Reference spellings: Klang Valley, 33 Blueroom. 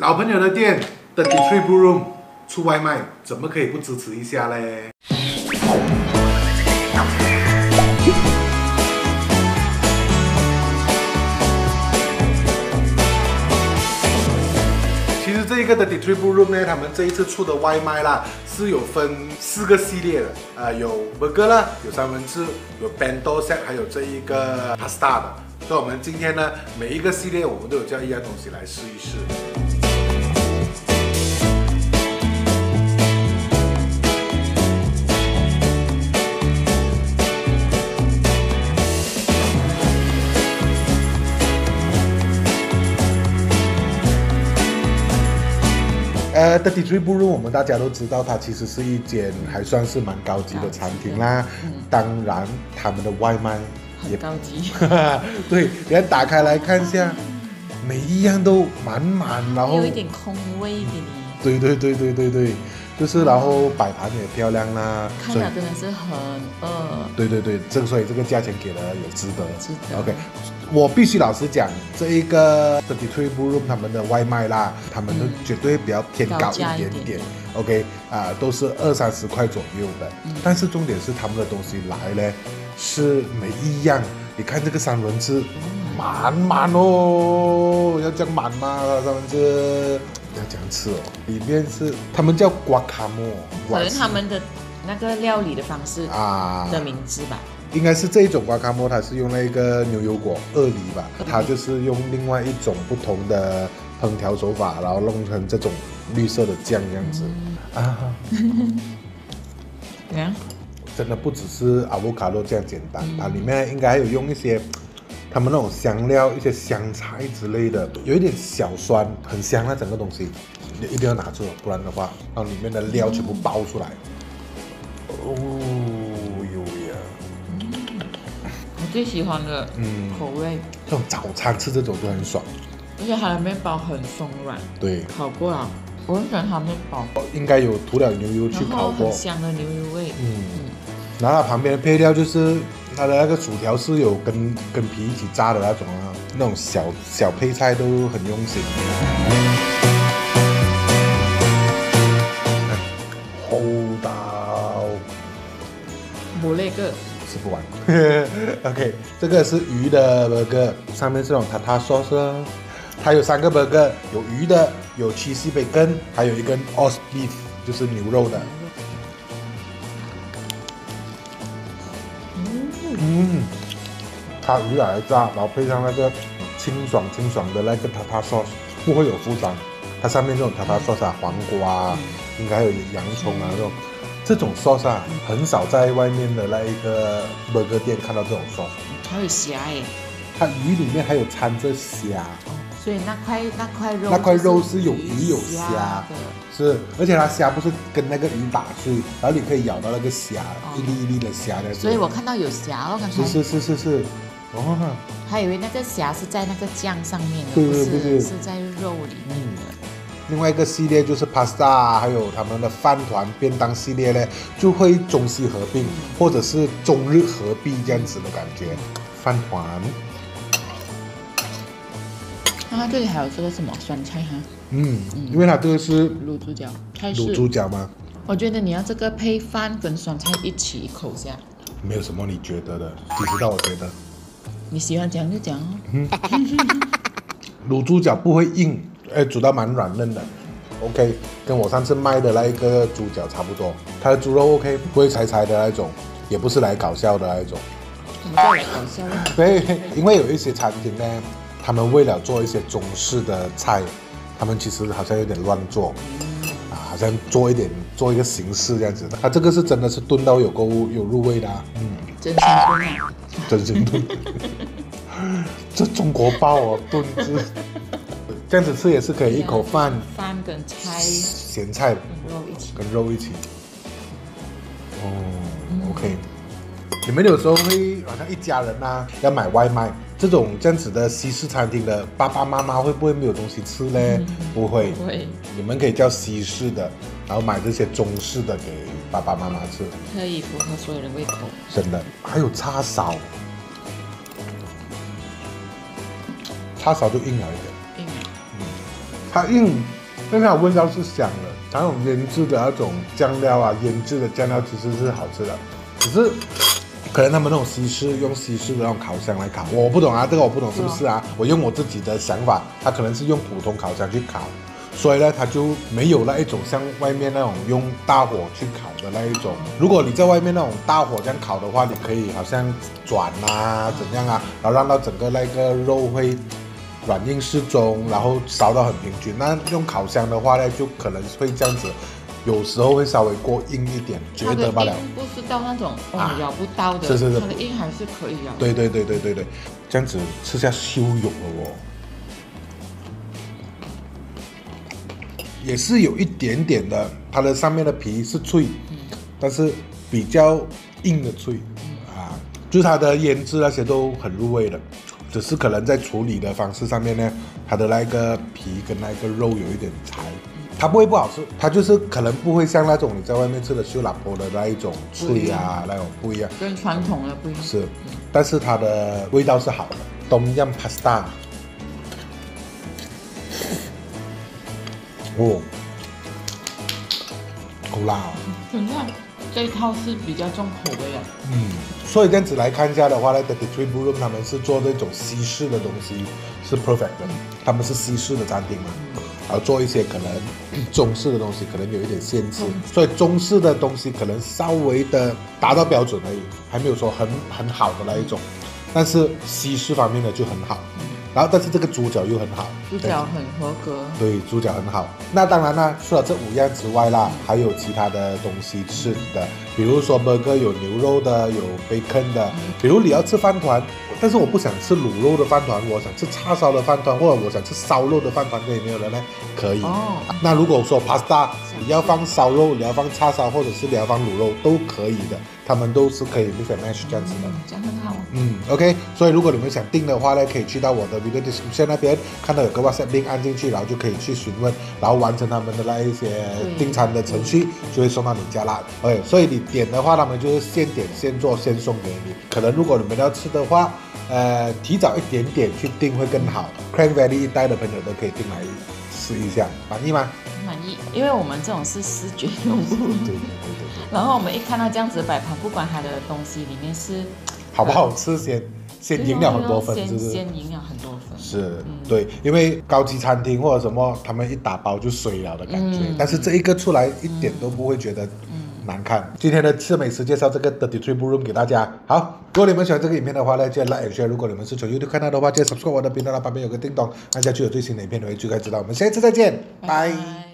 老朋友的店33 Blueroom 出外卖，怎么可以不支持一下嘞？其实这一个33 Blueroom 呢，他们这一次出的外卖啦，是有分4个系列的，有 burger 啦，有三文治，有 bento set， 还有这一个 pasta 的。 所以我们今天呢，每一个系列我们都有叫一样东西来试一试。33 Blueroom 我们大家都知道，它其实是一间还算是蛮高级的餐厅啦。当然，他们的外卖。 很高级，对，人家打开来看一下，每一样都满满，然后有一点空位给你。对，就是然后摆盘也漂亮啦。看了真的是很饿。对，所以这个价钱给了也值得。值得。OK， 我必须老实讲，这一个33 Blueroom 他们的外卖啦，他们都绝对比较偏高一点点。OK， 啊，都是20-30块左右的，但是重点是他们的东西来嘞。 是每一样，你看这个三文治，满哦，要讲满嘛，三文治要讲吃哦。里面是他们叫瓜卡莫，可能他们的那个料理的方式啊的名字吧。应该是这一种瓜卡莫，它是用那个牛油果鳄梨吧，它就是用另外一种不同的烹调手法，然后弄成这种绿色的酱这样子啊。怎样？真的不只是阿布卡多这样简单，它里面应该还有用一些他们那种香料、一些香菜之类的，有一点小酸，很香啊，整个东西你一定要拿住，不然的话，让里面的料全部爆出来。哦呦呀！我最喜欢的口味，这种早餐吃这种就很爽，而且它的面包很松软，对，烤过啊，我很喜欢它面包，应该有涂了牛油去烤过，很香的牛油味，然后它旁边的配料就是它的那个薯条是有跟皮一起炸的那种啊，那种小配菜都很用心。厚道，我那个吃不完。OK， 这个是鱼的 burger， 上面是那种塔塔 sauce， 它有3个 burger， 有鱼的，有cheesy bacon， 还有一根 roast beef， 就是牛肉的。 它鱼来炸，然后配上那个清爽的那个塔塔 sauce， 不会有负担。它上面这种塔塔 sauce 啊，黄瓜啊，应该有洋葱啊这种 sauce 啊，很少在外面的那一个 burger 店看到这种 sauce。还有虾耶，它鱼里面还有掺着虾，所以那块肉是有鱼有虾的，是，而且它虾不是跟那个鱼打碎，然后你可以咬到那个虾，一粒一粒的虾的。所以我看到有虾了，刚才。是。 哦，还以为那个虾是在那个酱上面的，对，是在肉里面的。另外一个系列就是 pasta， 还有他们的饭团、便当系列呢，就会中西合并，或者是中日合璧这样子的感觉。饭团，那它这里还有这个什么酸菜哈？因为它这个是卤猪脚，卤猪脚吗？我觉得你要这个配饭跟酸菜一起口下，没有什么你觉得的，你知道我觉得。 你喜欢讲就讲卤猪脚不会硬，煮到蛮软嫩的 ，OK， 跟我上次卖的那一个猪脚差不多。它的猪肉 OK， 不会柴柴的那种，也不是来搞笑的那一种。怎么叫来搞笑呢？对，因为有一些餐厅呢，他们为了做一些中式的菜，他们其实好像有点乱做，好像做一个形式这样子的。它这个是真的是炖到有入味的，真香炖啊！ 真心炖，这中国包哦，炖汁，这样子吃也是可以一口饭，饭跟菜，咸菜跟肉一起，哦 ，OK， 你们有时候会好像一家人啊，要买外卖，这种这样子的西式餐厅的爸爸妈妈会不会没有东西吃嘞？不会，你们可以叫西式的，然后买这些中式的给。 爸爸妈妈吃可以符合所有的胃口，真的。还有叉烧就硬了一点，硬了。它硬，但是它味道是香的。那种腌制的那种酱料啊，腌制的酱料其实是好吃的，只是可能他们那种西式用西式的那种烤箱来烤，我不懂啊，这个我不懂是不是啊？我用我自己的想法，它可能是用普通烤箱去烤。 所以呢，它就没有那一种像外面那种用大火去烤的那一种。如果你在外面那种大火这样烤的话，你可以好像转啊怎样啊，然后让到整个那个肉会软硬适中，然后烧到很平均。那用烤箱的话呢，就可能会这样子，有时候会稍微过硬一点，觉得罢了。不是到那种哦咬不到的，是是是，它的硬还是可以咬。对对对对对对，这样子吃下羞辱了哦。 也是有一点点的，它的上面的皮是脆，但是比较硬的脆啊，就是它的腌制那些都很入味的，只是可能在处理的方式上面呢，它的那个皮跟那个肉有一点柴，它不会不好吃，它就是可能不会像那种你在外面吃的秀拉婆的那一种脆啊，那种不一样，跟传统的不一样。是，但是它的味道是好的，东洋 pasta。 哦，好辣哦！等一下，这一套是比较重口味的。嗯，所以这样子来看一下的话呢 ，33 Blueroom 他们是做这种西式的东西是 perfect 的，他们是西式的餐厅嘛，然后做一些可能中式的东西可能有一点限制，所以中式的东西可能稍微的达到标准而已，还没有说很好的那一种，但是西式方面的就很好。 然后，但是这个猪脚又很好，猪脚很合格。对，猪脚很好。那当然啦，除了这五样之外啦，还有其他的东西吃的，比如说 burger 有牛肉的，有 bacon 的。比如你要吃饭团，但是我不想吃卤肉的饭团，我想吃叉烧的饭团，或者我想吃烧肉的饭团，可以没有人呢？可以。哦。那如果说 pasta， 你要放烧肉，你要放叉烧，或者是你要放卤肉，都可以的。 他们都是可以 mix and match 这样子的，这样很好。嗯 ，OK， 所以如果你们想订的话呢，可以去到我的 video description 那边，看到有个 WhatsApp link 按进去，然后就可以去询问，然后完成他们的那一些订餐的程序，就会送到你家啦。OK， 所以你点的话，他们就是现点现做现送给你。可能如果你们要吃的话，提早一点点去订会更好。Klang Valley 一带的朋友都可以订来试一下，满意吗？ 满意，因为我们这种是视觉用户，对对对。然后我们一看到这样子摆盘，不管它的东西里面是好不好吃先赢了很多分，是不是？先赢了很多分，是，对，因为高级餐厅或者什么，他们一打包就水了的感觉，但是这一个出来一点都不会觉得难看。今天的吃美食介绍这个 33 Blueroom 给大家。好，如果你们喜欢这个影片的话呢，记得 like and share。如果你们是从 YouTube 看到的话，记得 subscribe 我的频道，旁边有个叮咚，按下去有最新的影片你会最快知道。我们下一次再见，拜。